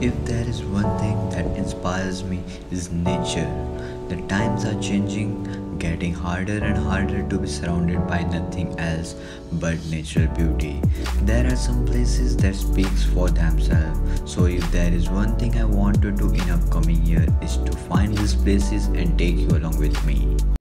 If there is one thing that inspires me is nature. The times are changing, getting harder and harder to be surrounded by nothing else but natural beauty. There are some places that speaks for themselves. So if there is one thing I want to do in upcoming year is to find these places and take you along with me.